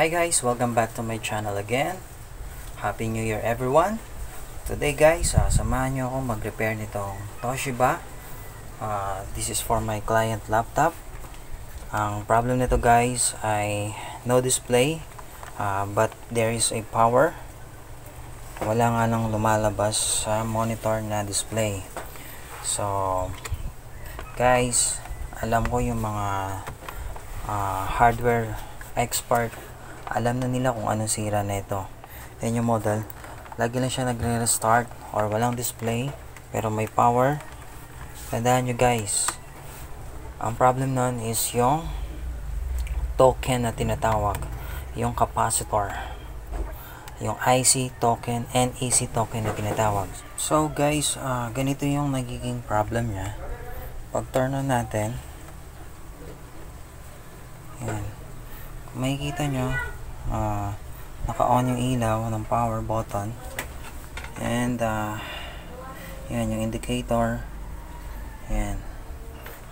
Hi guys, welcome back to my channel again. Happy New Year everyone. Today guys, samahan nyo akong mag-repair nitong Toshiba. This is for my client laptop. Ang problem nito guys ay no display, but there is a power. Wala nga lang lumalabas sa monitor na display. So guys, alam ko yung mga hardware expert, alam na nila kung anong sira na ito. Yan yung model. Lagi lang siya nagre-restart or walang display pero may power. Tandaan nyo guys, ang problem nun is yung token na tinatawag, yung capacitor, yung IC token, NEC token na tinatawag. So guys, ganito yung nagiging problem nya. Pag turn on natin, yan, makikita nyo naka-on yung ilaw ng power button, and yan yung indicator, yan,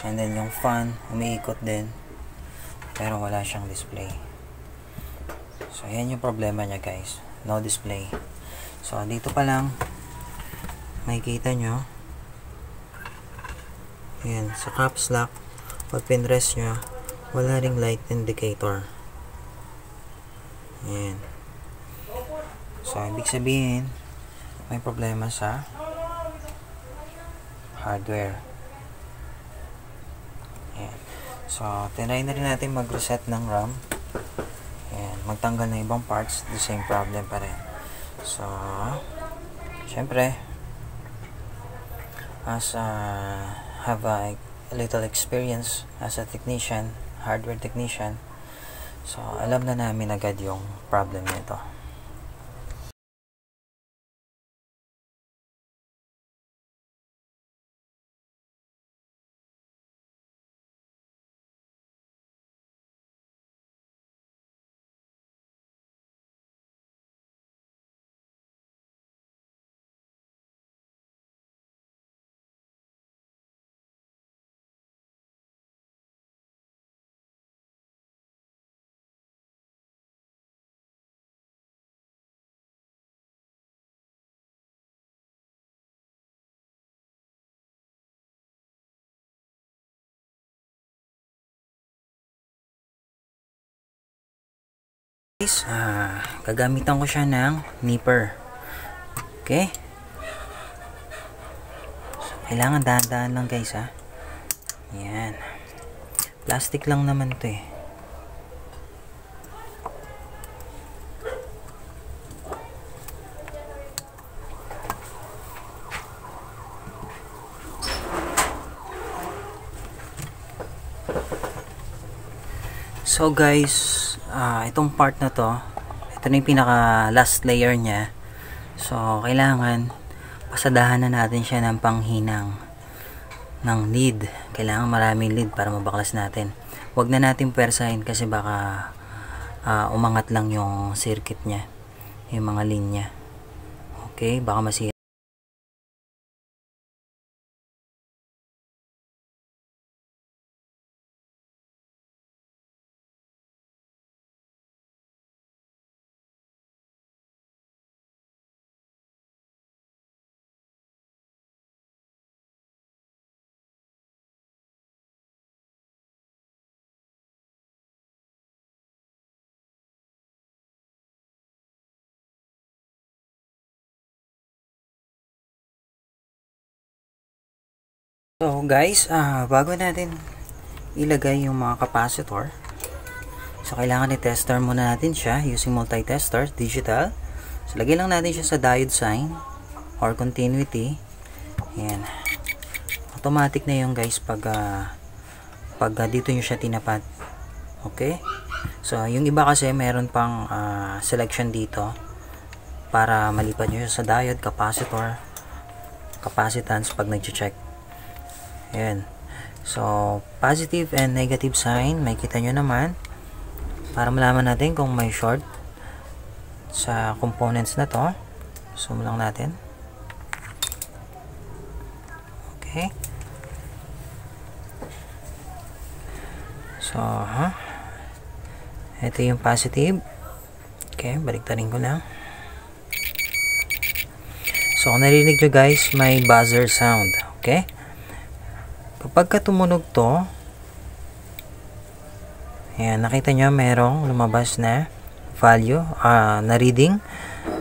and then yung fan umiikot din pero wala siyang display. So yan yung problema nya guys, no display. So dito pa lang makikita nyo yan sa caps lock, pag pinress nyo wala ring light indicator. Ayan. So, ibig sabihin, may problema sa hardware. Ayan. So, tinry na rin natin mag-reset ng RAM. Ayan. Magtanggal ng ibang parts, the same problem pa rin. So, syempre, as have a little experience as a technician, hardware technician, so, alam na namin agad yung problem nito. Guys, gagamitan ko siya ng nipper. Okay? So, kailangan dahan-dahan lang guys ha. Ayan. Plastic lang naman ito eh. So guys, itong part na to, ito na yung pinaka last layer nya. So kailangan pasadahan na natin siya ng panghinang ng lead. Kailangan maraming lead para mabaklas natin. Huwag na natin pwersahin kasi baka umangat lang yung circuit nya, yung mga linya. Okay, baka masira. So guys, bago natin ilagay yung mga capacitor, so kailangan i-tester muna natin siya using multi-tester, digital. So lagay lang natin siya sa diode sign or continuity. Ayan. Automatic na yung guys pag, dito nyo siya tinapat. Okay? So yung iba kasi meron pang selection dito para malipat nyo siya sa diode, capacitor, capacitance pag nag-check. Ayan. So, positive and negative sign, may kita nyo naman. Para malaman natin kung may short sa components na to. Zoom lang natin. Okay. So, ito yung positive. Okay, baliktarin ko na. So, kung narinig nyo guys, may buzzer sound. Okay? Kapag tumunog to, ayan, nakita nyo merong lumabas na value, na reading.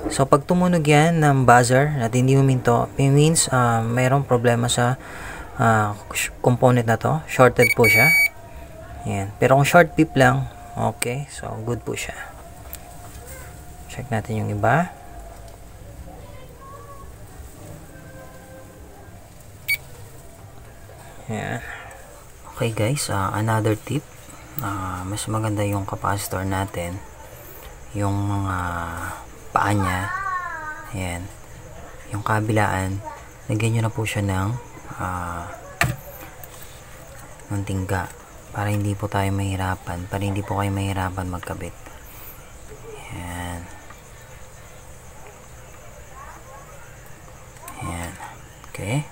So, pag tumunog yan ng buzzer at hindi huminto, it means merong problema sa component na to. Shorted po siya. Ayan. Pero kung short pip lang, okay. So, good po siya. Check natin yung iba. Ayan. Okay guys, another tip. Mas maganda yung capacitor natin, yung mga paa niya, ayan, yung kabilaan, lagyan nyo na po siya ng tingga para hindi po tayo mahirapan, para hindi po kayo mahirapan magkabit. Ayan, ayan, okay.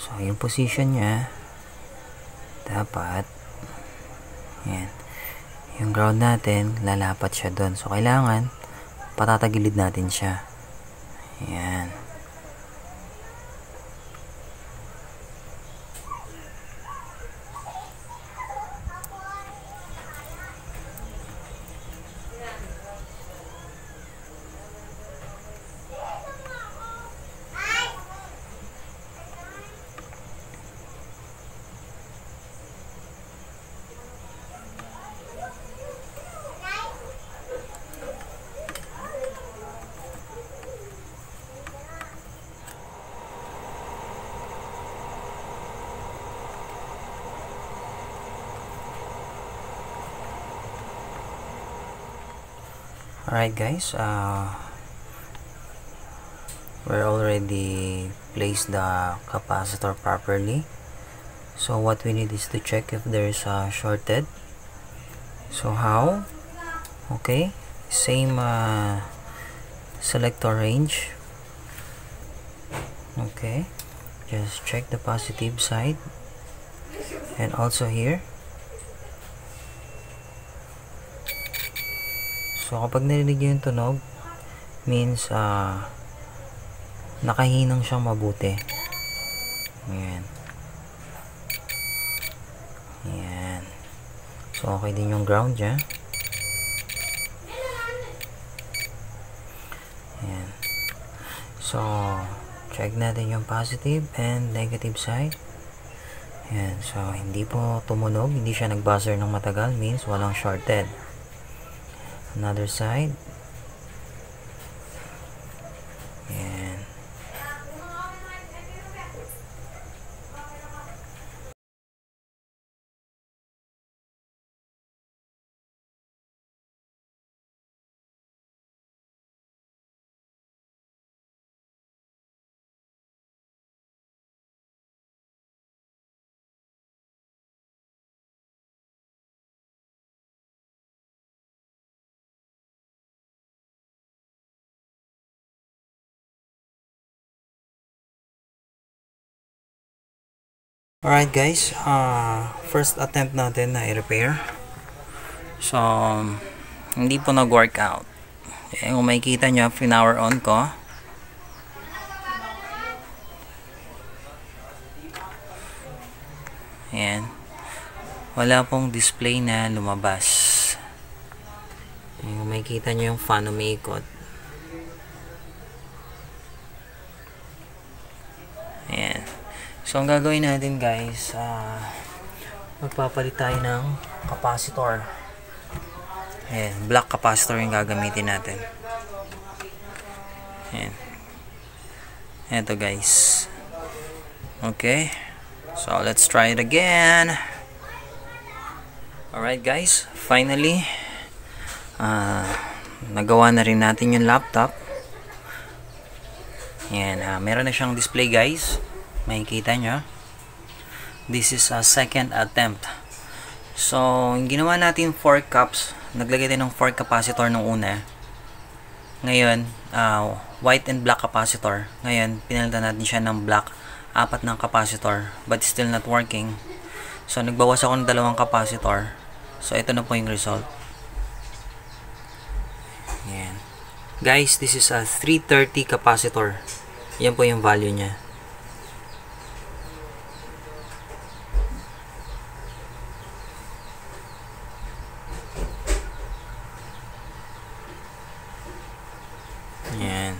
So, yung position niya dapat yan. Yung ground natin, lalapat siya doon. So, kailangan patatagilid natin siya. Yan. Alright guys, we're already placed the capacitor properly. So what we need is to check if there is shorted. So how? Okay, same selector range. Okay, just check the positive side and also here. So, kapag narinig yung tunog, means, nakahinang siyang mabuti. Ayan. Ayan. So, okay din yung ground dyan. Ayan. So, check natin yung positive and negative side. Ayan. So, hindi po tumunog. Hindi siya nag-buzzer ng matagal. Means, walang shorted. Another side. Ayan. Alright guys, first attempt natin na i-repair. So, hindi po nag-work out. Okay, kung makikita nyo, pinower on ko. Ayan. Wala pong display na lumabas. Okay, kung makikita nyo yung fan umiikot. Ayan. So, ang gagawin natin guys, magpapalit tayo ng capacitor. Ayan, black capacitor yung gagamitin natin. Ayan. Eto guys. Okay. So, let's try it again. Alright guys, finally, nagawa na rin natin yung laptop. Ayan, meron na siyang display guys. Makikita nyo, this is a second attempt. So, ginawa natin 4 cups, naglagay tayo ng 4 capacitor nung una. Ngayon, white and black capacitor. Ngayon, pinalitan natin siya ng black apat ng capacitor but still not working. So nagbawas ako ng dalawang capacitor. So ito na po yung result. Yan. Guys, this is a 330 capacitor. Yan po yung value niya. Yan.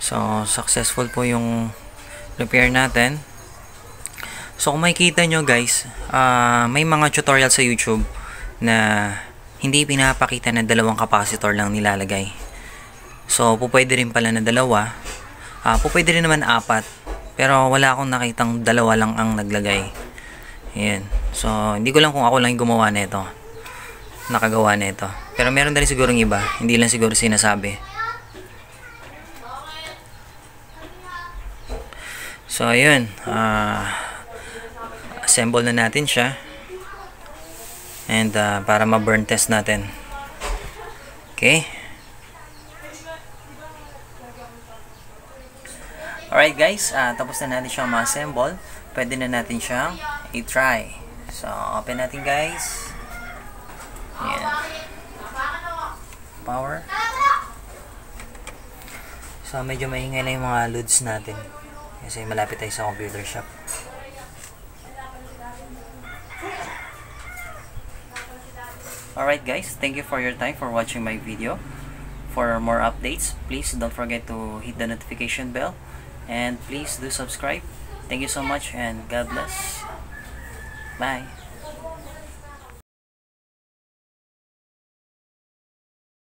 So successful po yung repair natin. So kung makikita nyo guys, may mga tutorial sa YouTube na hindi pinapakita na dalawang capacitor lang nilalagay. So pupwede rin pala na dalawa, pupwede rin naman apat, pero wala akong nakitang dalawa lang ang naglagay. Ayan. So hindi ko lang kung ako lang yung gumawa nito, nakagawa nito, pero meron na rin sigurong iba, hindi lang siguro sinasabi. So ayun, assemble na natin siya, and para ma-burn test natin. Okay, alright guys, tapos na natin siyang ma-assemble. Pwede na natin siyang i-try. So open natin guys. Ayan. Power. So medyo maingay na yung mga loads natin kasi malapit tayo sa computer shop. Alright guys, thank you for your time for watching my video. For more updates, please don't forget to hit the notification bell, and please do subscribe. Thank you so much and God bless. Bye.